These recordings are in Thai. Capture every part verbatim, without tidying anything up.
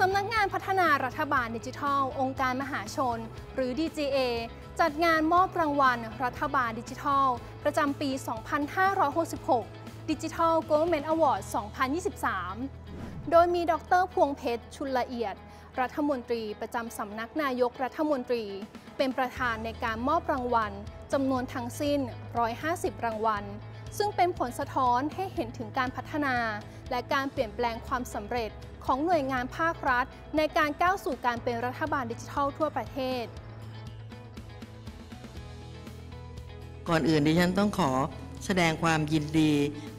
สำนักงานพัฒนารัฐบาลดิจิทัลองค์การมหาชนหรือ ดี จี เอ จัดงานมอบรางวัลรัฐบาลดิจิทัลประจำปี สองพันห้าร้อยหกสิบหก Digital Government Awards สองพันยี่สิบสาม โดยมีดร.พวงเพชรชุลละเอียดรัฐมนตรีประจำสำนักนายกรัฐมนตรีเป็นประธานในการมอบรางวัลจำนวนทั้งสิ้นหนึ่งร้อยห้าสิบรางวัลซึ่งเป็นผลสะท้อนให้เห็นถึงการพัฒนาและการเปลี่ยนแปลงความสำเร็จของหน่วยงานภาครัฐในการก้าวสู่การเป็นรัฐบาลดิจิทัลทั่วประเทศก่อนอื่นดิฉันต้องขอแสดงความยินดี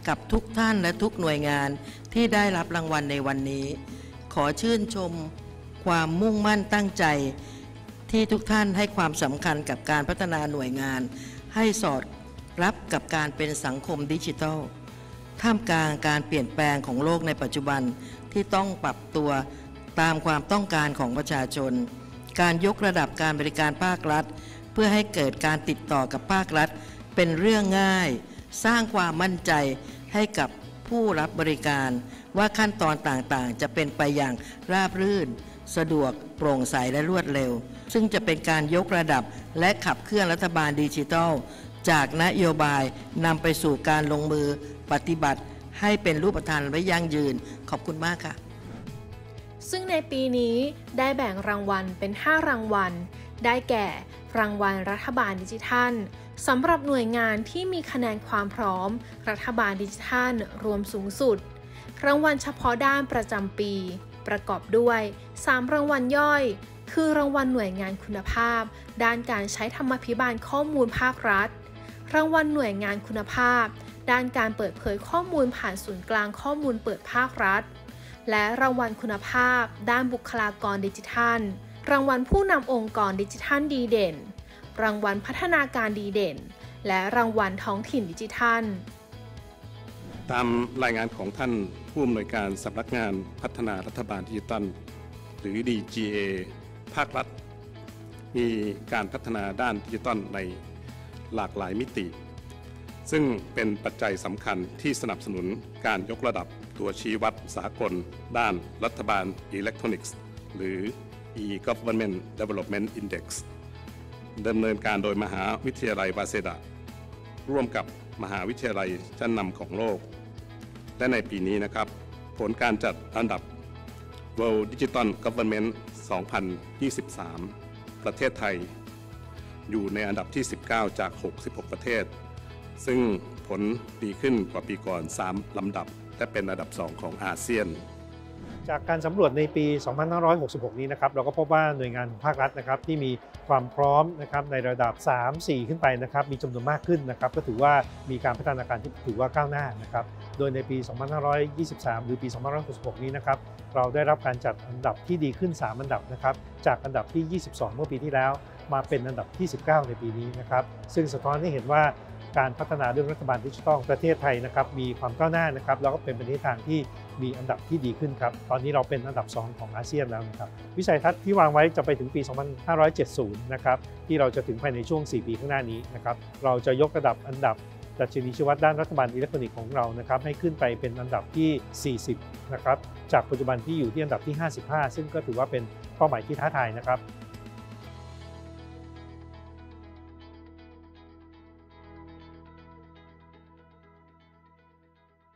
กับทุกท่านและทุกหน่วยงานที่ได้รับรางวัลในวันนี้ขอชื่นชมความมุ่งมั่นตั้งใจที่ทุกท่านให้ความสำคัญกับการพัฒนาหน่วยงานให้สอดรับกับการเป็นสังคมดิจิทัลท่ามกลางการเปลี่ยนแปลงของโลกในปัจจุบันที่ต้องปรับตัวตามความต้องการของประชาชนการยกระดับการบริการภาครัฐเพื่อให้เกิดการติดต่อกับภาครัฐเป็นเรื่องง่ายสร้างความมั่นใจให้กับผู้รับบริการว่าขั้นตอนต่างๆจะเป็นไปอย่างราบรื่นสะดวกโปร่งใสและรวดเร็วซึ่งจะเป็นการยกระดับและขับเคลื่อนรัฐบาลดิจิทัลจากนโยบายนำไปสู่การลงมือปฏิบัติให้เป็นรูปธรรมและยั่งยืนขอบคุณมากค่ะซึ่งในปีนี้ได้แบ่งรางวัลเป็นห้ารางวัลได้แก่รางวัลรัฐบาลดิจิทัลสำหรับหน่วยงานที่มีคะแนนความพร้อมรัฐบาลดิจิทัลรวมสูงสุดรางวัลเฉพาะด้านประจำปีประกอบด้วยสามรางวัลย่อยคือรางวัลหน่วยงานคุณภาพด้านการใช้ธรรมภิบาลข้อมูลภาครัฐรางวัลหน่วยงานคุณภาพด้านการเปิดเผยข้อมูลผ่านศูนย์กลางข้อมูลเปิดภาครัฐและรางวัลคุณภาพด้านบุคลากรดิจิทัลรางวัลผู้นำองค์กรดิจิทัลดีเด่นรางวัลพัฒนาการดีเด่นและรางวัลท้องถิ่นดิจิทัลตามรายงานของท่านผู้อำนวยการสำนักงานพัฒนารัฐบาลดิจิทัลหรือ ดี จี เอ ภาครัฐมีการพัฒนาด้านดิจิทัลในหลากหลายมิติซึ่งเป็นปัจจัยสำคัญที่สนับสนุนการยกระดับตัวชี้วัดสากลด้านรัฐบาลอิเล็กทรอนิกส์หรือ e-Government Development Index ดำเนินการโดยมหาวิทยาลัยวาเซดะร่วมกับมหาวิทยาลัยชั้นนำของโลกและในปีนี้นะครับผลการจัดอันดับ World Digital Government สองพันยี่สิบสาม ประเทศไทยอยู่ในอันดับที่สิบเก้าจากหกสิบหกประเทศซึ่งผลดีขึ้นกว่าปีก่อนสามลำดับและเป็นอันดับสองของอาเซียนจากการสำรวจในปีสองพันห้าร้อยหกสิบหกนี้นะครับเราก็พบว่าหน่วยงานภาครัฐนะครับที่มีความพร้อมนะครับในระดับสาม สี่ขึ้นไปนะครับมีจำนวนมากขึ้นนะครับก็ถือว่ามีการพัฒนาการที่ถือว่าก้าวหน้านะครับโดยในปีสองพันห้าร้อยยี่สิบสามหรือปีสองพันห้าร้อยหกสิบหกนี้นะครับเราได้รับการจัดอันดับที่ดีขึ้นสามอันดับนะครับจากอันดับที่ยี่สิบสองเมื่อปีที่แล้วมาเป็นอันดับที่สิบเก้าในปีนี้นะครับซึ่งสะท้อนให้เห็นว่าการพัฒนาเรื่องรัฐบาลดิจิทัลประเทศไทยนะครับมีความก้าวหน้านะครับแล้วก็เป็นไปในทิศทางที่มีอันดับที่ดีขึ้นครับตอนนี้เราเป็นอันดับสองของอาเซียนแล้วนะครับวิสัยทัศน์ที่วางไว้จะไปถึงปีสองพันห้าร้อยเจ็ดสิบนะครับที่เราจะถึงภายในช่วงสี่ปีข้างหน้านี้นะครับเราจะยกระดับอันดับดัชนีชี้วัดด้านรัฐบาลอิเล็กทรอนิกส์ของเรานะครับให้ขึ้นไปเป็นอันดับที่สี่สิบนะครับจากปัจจุบันที่อยู่ที่อันดับที่ห้าสิบห้าซึ่งก็ถือว่าเป็นเป้าหมายที่ท้าทายนะครับ